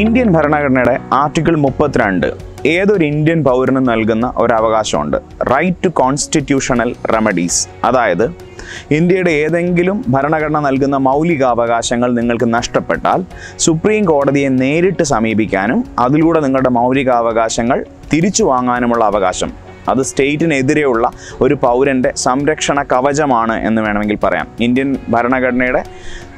Indian ഭരണഘടനയുടെ article 32 ഏതൊരു Indian പൗരനും നൽകുന്ന ഒരവകാശമുണ്ട്, റൈറ്റ് ടു കോൺസ്റ്റിറ്റ്യൂഷണൽ റെമഡീസ്. അതായത് ഇന്ത്യയുടെ ഏതെങ്കിലും ഭരണഘടന നൽകുന്ന മൗലികാവകാശങ്ങൾ നിങ്ങൾക്ക് നഷ്ടപ്പെട്ടാൽ സുപ്രീം കോടതിയെ നേരിട്ട് സമീപിക്കാനും അതിലൂടെ നിങ്ങളുടെ മൗലികാവകാശങ്ങൾ തിരിച്ചു വാങ്ങാനുമുള്ള അവകാശം, അത് സ്റ്റേറ്റിനെതിരെയുള്ള ഒരു പൗരൻ്റെ സംരക്ഷണ കവചമാണ് എന്ന് വേണമെങ്കിൽ പറയാം. ഇന്ത്യൻ ഭരണഘടനയുടെ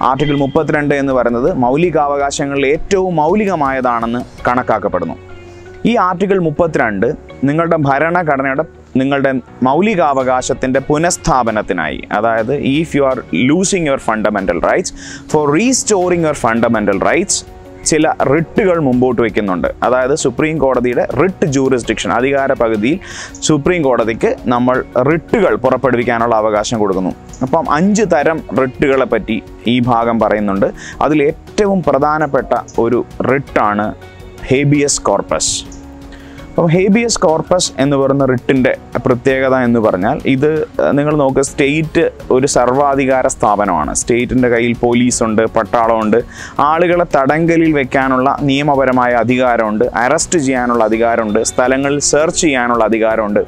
ആർട്ടിക്കിൾ 32 എന്ന് പറയുന്നത് മൗലികാവകാശങ്ങളിൽ ഏറ്റവും മൗലികമായതാണെന്ന് കണക്കാക്കപ്പെടുന്നു. ഈ ആർട്ടിക്കിൾ 32 നിങ്ങളുടെ ഭരണഘടനയുടെ നിങ്ങളുടെ മൗലികാവകാശത്തിൻ്റെ പുനഃസ്ഥാപനത്തിനായി, അതായത് if you are losing your fundamental rights for restoring your fundamental rights ചില റിട്ടുകൾ മുമ്പോട്ട് വയ്ക്കുന്നുണ്ട്. അതായത് സുപ്രീം കോടതിയുടെ റിട്ട് ജൂറിസ്ഡിക്ഷൻ അധികാര പകുതിയിൽ സുപ്രീം കോടതിക്ക് നമ്മൾ റിട്ടുകൾ പുറപ്പെടുവിക്കാനുള്ള അവകാശം കൊടുക്കുന്നു. അപ്പം 5 തരം റിട്ടുകളെ പറ്റി ഈ ഭാഗം പറയുന്നുണ്ട്. അതിൽ ഏറ്റവും പ്രധാനപ്പെട്ട ഒരു റിട്ടാണ് ഹേബിയസ് കോർപ്പസ്. അപ്പം ഹേബിയസ് കോർപ്പസ് എന്ന് പറയുന്ന റിട്ടിൻ്റെ പ്രത്യേകത എന്ന് പറഞ്ഞാൽ, ഇത് നിങ്ങൾ നോക്കുക, സ്റ്റേറ്റ് ഒരു സർവാധികാര സ്ഥാപനമാണ്. സ്റ്റേറ്റിൻ്റെ കയ്യിൽ പോലീസുണ്ട്, പട്ടാളമുണ്ട്, ആളുകളെ തടങ്കലിൽ വെക്കാനുള്ള നിയമപരമായ അധികാരമുണ്ട്, അറസ്റ്റ് ചെയ്യാനുള്ള അധികാരമുണ്ട്, സ്ഥലങ്ങളിൽ സെർച്ച് ചെയ്യാനുള്ള അധികാരമുണ്ട്.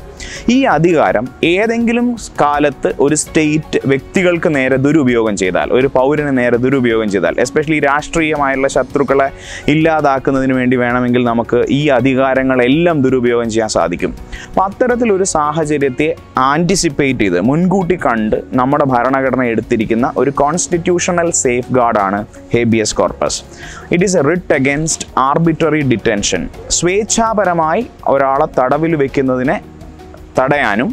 ഈ അധികാരം ഏതെങ്കിലും കാലത്ത് ഒരു സ്റ്റേറ്റ് വ്യക്തികൾക്ക് നേരെ ദുരുപയോഗം ചെയ്താൽ, ഒരു പൗരന് നേരെ ദുരുപയോഗം ചെയ്താൽ, എസ്പെഷ്യലി രാഷ്ട്രീയമായുള്ള ശത്രുക്കളെ ഇല്ലാതാക്കുന്നതിന് വേണ്ടി വേണമെങ്കിൽ നമുക്ക് ഈ അധികാരങ്ങളെല്ലാം ദുരുപയോഗം ചെയ്യാൻ സാധിക്കും. അപ്പം അത്തരത്തിലൊരു സാഹചര്യത്തെ ആൻറ്റിസിപ്പേറ്റ് ചെയ്ത് മുൻകൂട്ടി കണ്ട് നമ്മുടെ ഭരണഘടന എടുത്തിരിക്കുന്ന ഒരു കോൺസ്റ്റിറ്റ്യൂഷണൽ സേഫ് ഗാർഡാണ് habeas corpus. It is a writ against arbitrary detention. സ്വേച്ഛാപരമായി ഒരാളെ തടവിൽ വെക്കുന്നതിനെ തടയാനും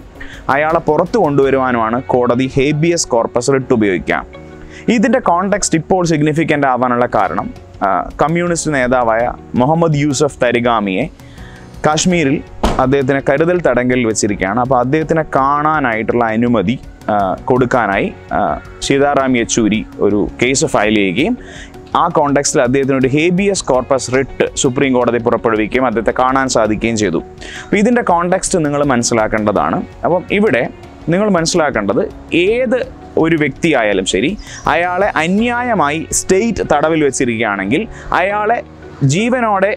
അയാളെ പുറത്തു കൊണ്ടുവരുവാനുമാണ് കോടതി ഹേബിയസ് കോർപ്പസ് റിട്ട് ഉപയോഗിക്കുക. ഇതിൻ്റെ കോണ്ടെക്സ്റ്റ് ഇപ്പോൾ സിഗ്നിഫിക്കൻ്റ് ആവാനുള്ള കാരണം, കമ്മ്യൂണിസ്റ്റ് നേതാവായ മുഹമ്മദ് യൂസഫ് തരിഗാമിയെ കാശ്മീരിൽ അദ്ദേഹത്തിനെ കരുതൽ തടങ്കലിൽ വെച്ചിരിക്കുകയാണ്. അപ്പോൾ അദ്ദേഹത്തിനെ കാണാനായിട്ടുള്ള അനുമതി കൊടുക്കാനായി സീതാറാം യെച്ചൂരി ഒരു കേസ് ഫയൽ ചെയ്യുകയും ആ കോണ്ടെക്സ്റ്റിൽ അദ്ദേഹത്തിനൊരു ഹേബിയസ് കോർപ്പസ് റിട്ട് സുപ്രീം കോടതി പുറപ്പെടുവിക്കുകയും അദ്ദേഹത്തെ കാണാൻ സാധിക്കുകയും ചെയ്തു. അപ്പോൾ ഇതിൻ്റെ കോണ്ടെക്സ്റ്റ് നിങ്ങൾ മനസ്സിലാക്കേണ്ടതാണ്. അപ്പം ഇവിടെ നിങ്ങൾ മനസ്സിലാക്കേണ്ടത്, ഏത് ഒരു വ്യക്തിയായാലും ശരി, അയാളെ അന്യായമായി സ്റ്റേറ്റ് തടവിൽ വെച്ചിരിക്കുകയാണെങ്കിൽ അയാളെ ജീവനോടെ,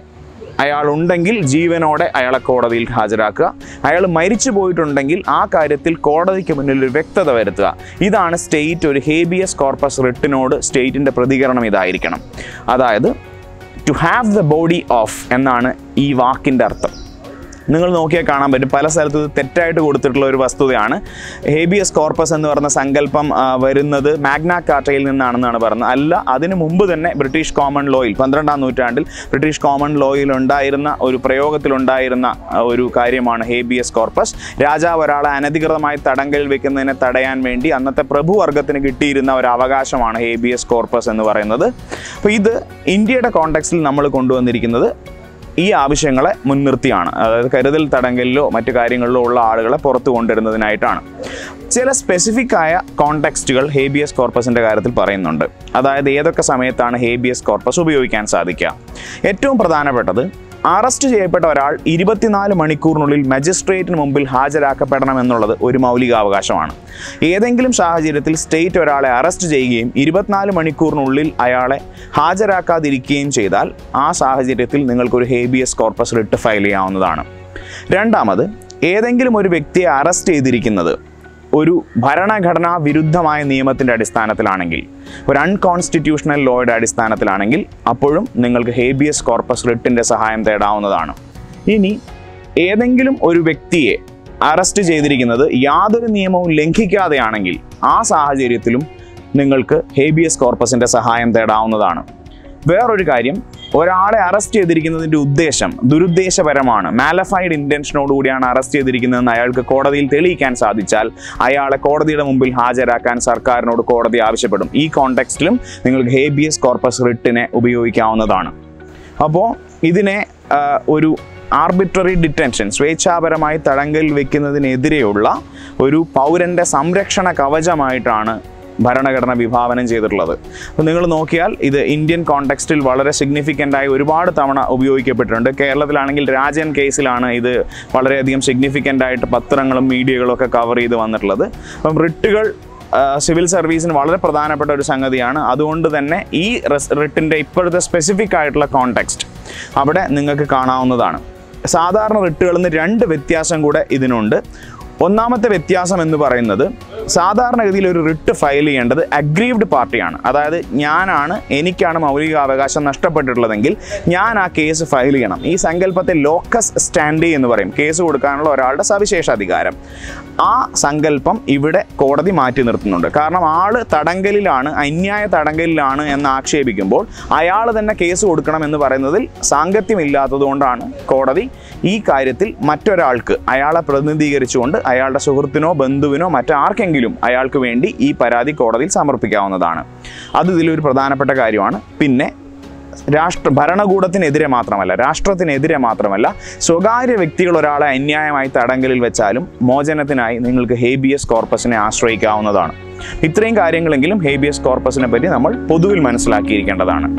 അയാളുണ്ടെങ്കിൽ ജീവനോടെ അയാളെ കോടതിയിൽ ഹാജരാക്കുക. അയാൾ മരിച്ചു പോയിട്ടുണ്ടെങ്കിൽ ആ കാര്യത്തിൽ കോടതിക്ക് മുന്നിൽ ഒരു വ്യക്തത വരുത്തുക. ഇതാണ് സ്റ്റേറ്റ് ഒരു ഹേബിയസ് കോർപ്പസ് റിട്ടിനോട് സ്റ്റേറ്റിൻ്റെ പ്രതികരണം ഇതായിരിക്കണം. അതായത് to have the body of എന്നാണ് ഈ വാക്കിൻ്റെ അർത്ഥം. നിങ്ങൾ നോക്കിയാൽ കാണാൻ പറ്റും, പല സ്ഥലത്തും ഇത് തെറ്റായിട്ട് കൊടുത്തിട്ടുള്ള ഒരു വസ്തുതയാണ്. ഹേബിയസ് കോർപ്പസ് എന്ന് പറയുന്ന സങ്കല്പം വരുന്നത് മാഗ്നാ കാർട്ടയിൽ നിന്നാണെന്നാണ് പറയുന്നത്. അല്ല, അതിന് മുമ്പ് തന്നെ ബ്രിട്ടീഷ് കോമൺ ലോയിൽ 12-ാം നൂറ്റാണ്ടിൽ ബ്രിട്ടീഷ് കോമൺ ലോയിൽ ഉണ്ടായിരുന്ന ഒരു പ്രയോഗത്തിലുണ്ടായിരുന്ന ഒരു കാര്യമാണ് ഹേബിയസ് കോർപ്പസ്. രാജാവ് ഒരാളെ അനധികൃതമായി തടങ്കലിൽ വെക്കുന്നതിനെ തടയാൻ വേണ്ടി അന്നത്തെ പ്രഭുവർഗത്തിന് കിട്ടിയിരുന്ന ഒരു അവകാശമാണ് ഹേബിയസ് കോർപ്പസ് എന്ന് പറയുന്നത്. അപ്പോൾ ഇത് ഇന്ത്യയുടെ കോണ്ടെക്സ്റ്റിൽ നമ്മൾ കൊണ്ടുവന്നിരിക്കുന്നത് ഈ ആവശ്യങ്ങളെ മുൻനിർത്തിയാണ്. അതായത് കരുതൽ തടങ്കലിലോ മറ്റു കാര്യങ്ങളിലോ ഉള്ള ആളുകളെ പുറത്തു കൊണ്ടുവരുന്നതിനായിട്ടാണ്. ചില സ്പെസിഫിക് ആയ കോണ്ടെക്സ്റ്റുകൾ ഹേബിയസ് കോർപ്പസിൻ്റെ കാര്യത്തിൽ പറയുന്നുണ്ട്. അതായത് ഏതൊക്കെ സമയത്താണ് ഹേബിയസ് കോർപ്പസ് ഉപയോഗിക്കാൻ സാധിക്കുക. ഏറ്റവും പ്രധാനപ്പെട്ടത്, അറസ്റ്റ് ചെയ്യപ്പെട്ട ഒരാൾ 24 മണിക്കൂറിനുള്ളിൽ മജിസ്ട്രേറ്റിന് മുമ്പിൽ ഹാജരാക്കപ്പെടണമെന്നുള്ളത് ഒരു മൗലികാവകാശമാണ്. ഏതെങ്കിലും സാഹചര്യത്തിൽ സ്റ്റേറ്റ് ഒരാളെ അറസ്റ്റ് ചെയ്യുകയും 24 മണിക്കൂറിനുള്ളിൽ അയാളെ ഹാജരാക്കാതിരിക്കുകയും ചെയ്താൽ ആ സാഹചര്യത്തിൽ നിങ്ങൾക്കൊരു ഹേബിയസ് കോർപ്പസ് റിട്ട് ഫയൽ ചെയ്യാവുന്നതാണ്. രണ്ടാമത്, ഏതെങ്കിലും ഒരു വ്യക്തിയെ അറസ്റ്റ് ചെയ്തിരിക്കുന്നത് ഒരു ഭരണഘടനാ വിരുദ്ധമായ നിയമത്തിൻ്റെ അടിസ്ഥാനത്തിലാണെങ്കിൽ, ഒരു അൺകോൺസ്റ്റിറ്റ്യൂഷണൽ ലോയുടെ അടിസ്ഥാനത്തിലാണെങ്കിൽ അപ്പോഴും നിങ്ങൾക്ക് ഹേബിയസ് കോർപ്പസ് റിട്ടിൻ്റെ സഹായം തേടാവുന്നതാണ്. ഇനി ഏതെങ്കിലും ഒരു വ്യക്തിയെ അറസ്റ്റ് ചെയ്തിരിക്കുന്നത് യാതൊരു നിയമവും ലംഘിക്കാതെയാണെങ്കിൽ ആ സാഹചര്യത്തിലും നിങ്ങൾക്ക് ഹേബിയസ് കോർപ്പസിൻ്റെ സഹായം തേടാവുന്നതാണ്. വേറൊരു കാര്യം, ഒരാളെ അറസ്റ്റ് ചെയ്തിരിക്കുന്നതിൻ്റെ ഉദ്ദേശം ദുരുദ്ദേശപരമാണ്, മാലഫൈഡ് ഇൻറ്റൻഷനോടുകൂടിയാണ് അറസ്റ്റ് ചെയ്തിരിക്കുന്നതെന്ന് അയാൾക്ക് കോടതിയിൽ തെളിയിക്കാൻ സാധിച്ചാൽ അയാളെ കോടതിയുടെ മുമ്പിൽ ഹാജരാക്കാൻ സർക്കാരിനോട് കോടതി ആവശ്യപ്പെടും. ഈ കോണ്ടെക്സ്റ്റിലും നിങ്ങൾക്ക് ഹേബിയസ് കോർപ്പസ് റിട്ടിനെ ഉപയോഗിക്കാവുന്നതാണ്. അപ്പോൾ ഇതിനെ ഒരു ആർബിട്രറി ഡിറ്റൻഷൻ, സ്വേച്ഛാപരമായി തടങ്കലിൽ വെക്കുന്നതിനെതിരെയുള്ള ഒരു പൗരൻ്റെ സംരക്ഷണ കവചമായിട്ടാണ് ഭരണഘടന വിഭാവനം ചെയ്തിട്ടുള്ളത്. അപ്പോൾ നിങ്ങൾ നോക്കിയാൽ ഇത് ഇന്ത്യൻ കോണ്ടെക്സ്റ്റിൽ വളരെ സിഗ്നിഫിക്കൻ്റായി ഒരുപാട് തവണ ഉപയോഗിക്കപ്പെട്ടിട്ടുണ്ട്. കേരളത്തിലാണെങ്കിൽ രാജൻ കേസിലാണ് ഇത് വളരെയധികം സിഗ്നിഫിക്കൻ്റായിട്ട് പത്രങ്ങളും മീഡിയകളും ഒക്കെ കവർ ചെയ്ത് വന്നിട്ടുള്ളത്. അപ്പം റിട്ടുകൾ സിവിൽ സർവീസിന് വളരെ പ്രധാനപ്പെട്ട ഒരു സംഗതിയാണ്. അതുകൊണ്ട് തന്നെ ഈ റിട്ടിൻ്റെ ഇപ്പോഴത്തെ സ്പെസിഫിക് ആയിട്ടുള്ള കോണ്ടെക്സ്റ്റ് അവിടെ നിങ്ങൾക്ക് കാണാവുന്നതാണ്. സാധാരണ റിട്ടുകളിൽ നിന്ന് രണ്ട് വ്യത്യാസം കൂടെ ഇതിനുണ്ട്. ഒന്നാമത്തെ വ്യത്യാസം എന്ന് പറയുന്നത്, സാധാരണഗതിയിൽ ഒരു റിട്ട് ഫയൽ ചെയ്യേണ്ടത് അഗ്രീവ്ഡ് പാർട്ടിയാണ്. അതായത് എനിക്കാണ് മൗലികാവകാശം നഷ്ടപ്പെട്ടിട്ടുള്ളതെങ്കിൽ ഞാൻ ആ കേസ് ഫയൽ ചെയ്യണം. ഈ സങ്കല്പത്തെ ലോക്കസ് സ്റ്റാൻഡി എന്ന് പറയും, കേസ് കൊടുക്കാനുള്ള ഒരാളുടെ സവിശേഷ അധികാരം. ആ സങ്കല്പം ഇവിടെ കോടതി മാറ്റി നിർത്തുന്നുണ്ട്. കാരണം ആൾ തടങ്കലിലാണ്, അന്യായ തടങ്കലിലാണ് എന്ന് ആക്ഷേപിക്കുമ്പോൾ അയാൾ തന്നെ കേസ് കൊടുക്കണം എന്ന് പറയുന്നതിൽ സാങ്കത്യമില്ലാത്തതുകൊണ്ടാണ് കോടതി ഈ കാര്യത്തിൽ മറ്റൊരാൾക്ക്, അയാളെ പ്രതിനിധീകരിച്ചുകൊണ്ട് അയാളുടെ സുഹൃത്തിനോ ബന്ധുവിനോ മറ്റാർക്കെങ്കിലും അയാൾക്ക് വേണ്ടി ഈ പരാതി കോടതിയിൽ സമർപ്പിക്കാവുന്നതാണ്. അത് ഇതിലൊരു പ്രധാനപ്പെട്ട കാര്യമാണ്. പിന്നെ ഭരണകൂടത്തിനെതിരെ മാത്രമല്ല, രാഷ്ട്രത്തിനെതിരെ മാത്രമല്ല, സ്വകാര്യ വ്യക്തികൾ ഒരാളെ അന്യായമായി തടങ്കലിൽ വെച്ചാലും മോചനത്തിനായി നിങ്ങൾക്ക് ഹേബിയസ് കോർപ്പസിനെ ആശ്രയിക്കാവുന്നതാണ്. ഇത്രയും കാര്യങ്ങളെങ്കിലും ഹേബിയസ് കോർപ്പസിനെ പറ്റി നമ്മൾ പൊതുവിൽ മനസ്സിലാക്കിയിരിക്കേണ്ടതാണ്.